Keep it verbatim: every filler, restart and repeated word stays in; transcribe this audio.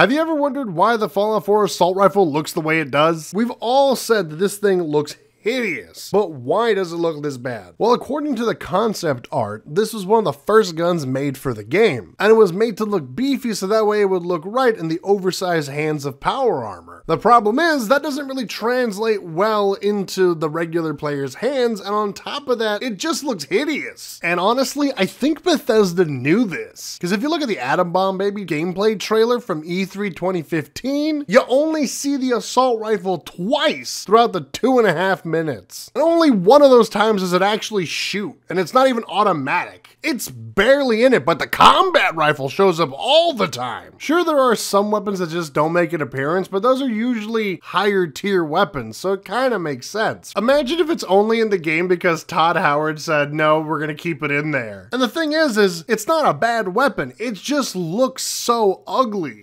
Have you ever wondered why the Fallout four assault rifle looks the way it does? We've all said that this thing looks hideous, but why does it look this bad? Well, according to the concept art, this was one of the first guns made for the game, and it was made to look beefy so that way it would look right in the oversized hands of power armor. The problem is, that doesn't really translate well into the regular player's hands, and on top of that, it just looks hideous. And honestly, I think Bethesda knew this, because if you look at the Atom Bomb Baby gameplay trailer from E three twenty fifteen, you only see the assault rifle twice throughout the two and a half minutes minutes. And only one of those times does it actually shoot, and it's not even automatic. It's barely in it, but the combat rifle shows up all the time. Sure, there are some weapons that just don't make an appearance, but those are usually higher tier weapons, so it kind of makes sense. Imagine if it's only in the game because Todd Howard said, no, we're gonna keep it in there. And the thing is, is it's not a bad weapon, it just looks so ugly.